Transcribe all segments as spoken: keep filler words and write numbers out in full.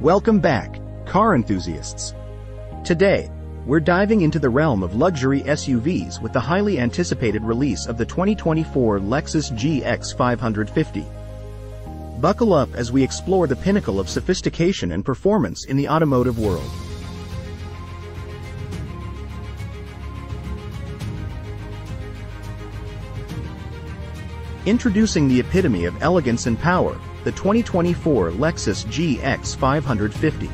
Welcome back, car enthusiasts. Today, we're diving into the realm of luxury S U Vs with the highly anticipated release of the twenty twenty-four Lexus G X five fifty. Buckle up as we explore the pinnacle of sophistication and performance in the automotive world. Introducing the epitome of elegance and power, the twenty twenty-four Lexus G X five fifty.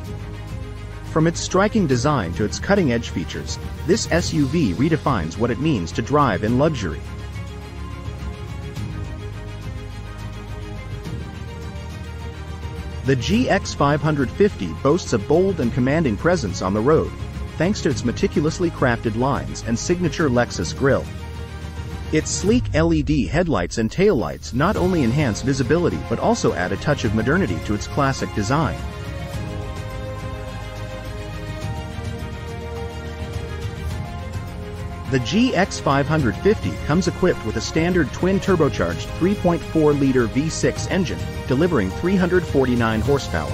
From its striking design to its cutting-edge features, this S U V redefines what it means to drive in luxury. The G X five fifty boasts a bold and commanding presence on the road, thanks to its meticulously crafted lines and signature Lexus grille. Its sleek L E D headlights and taillights not only enhance visibility but also add a touch of modernity to its classic design. The G X five fifty comes equipped with a standard twin-turbocharged three point four liter V six engine, delivering three hundred forty-nine horsepower.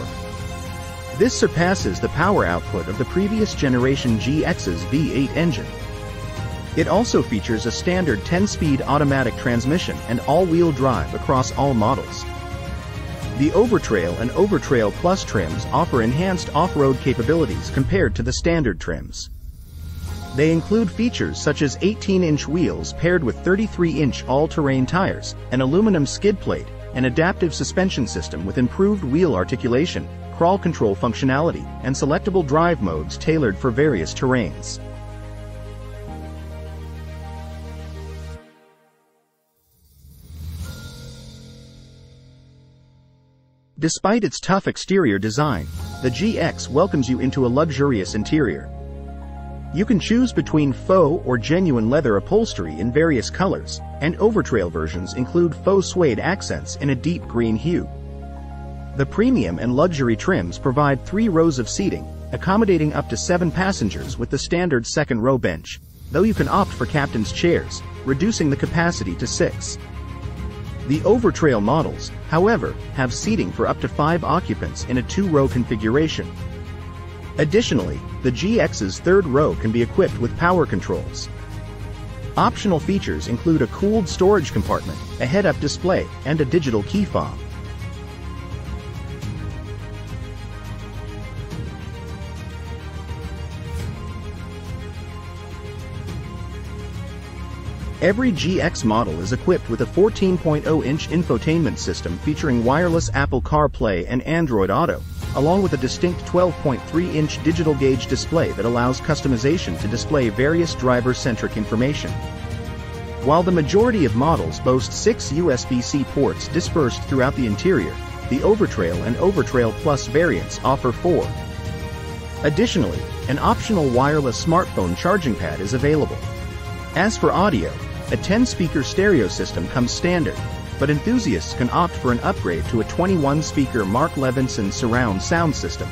This surpasses the power output of the previous generation G X's V eight engine. It also features a standard ten-speed automatic transmission and all-wheel drive across all models. The Overtrail and Overtrail Plus trims offer enhanced off-road capabilities compared to the standard trims. They include features such as eighteen-inch wheels paired with thirty-three-inch all-terrain tires, an aluminum skid plate, an adaptive suspension system with improved wheel articulation, crawl control functionality, and selectable drive modes tailored for various terrains. Despite its tough exterior design, the G X welcomes you into a luxurious interior. You can choose between faux or genuine leather upholstery in various colors, and Overtrail versions include faux suede accents in a deep green hue. The premium and luxury trims provide three rows of seating, accommodating up to seven passengers with the standard second row bench, though you can opt for captain's chairs, reducing the capacity to six. The Overtrail models, however, have seating for up to five occupants in a two-row configuration. Additionally, the G X's third row can be equipped with power controls. Optional features include a cooled storage compartment, a head-up display, and a digital key fob. Every G X model is equipped with a fourteen point zero inch infotainment system featuring wireless Apple CarPlay and Android Auto, along with a distinct twelve point three inch digital gauge display that allows customization to display various driver-centric information. While the majority of models boast six U S B C ports dispersed throughout the interior, the Overtrail and Overtrail Plus variants offer four. Additionally, an optional wireless smartphone charging pad is available. As for audio, a ten-speaker stereo system comes standard, but enthusiasts can opt for an upgrade to a twenty-one-speaker Mark Levinson surround sound system.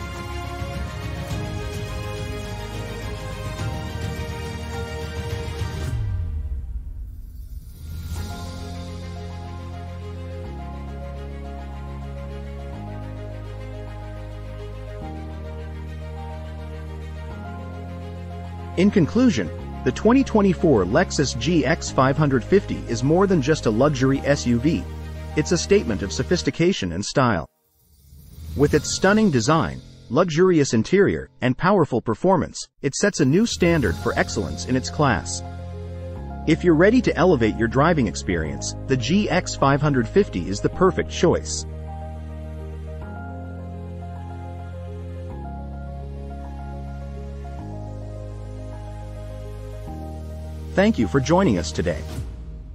In conclusion, the twenty twenty-four Lexus G X five fifty is more than just a luxury S U V, it's a statement of sophistication and style. With its stunning design, luxurious interior, and powerful performance, it sets a new standard for excellence in its class. If you're ready to elevate your driving experience, the G X five fifty is the perfect choice. Thank you for joining us today.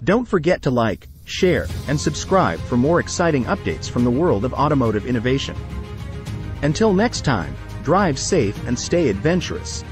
Don't forget to like, share, and subscribe for more exciting updates from the world of automotive innovation. Until next time, drive safe and stay adventurous.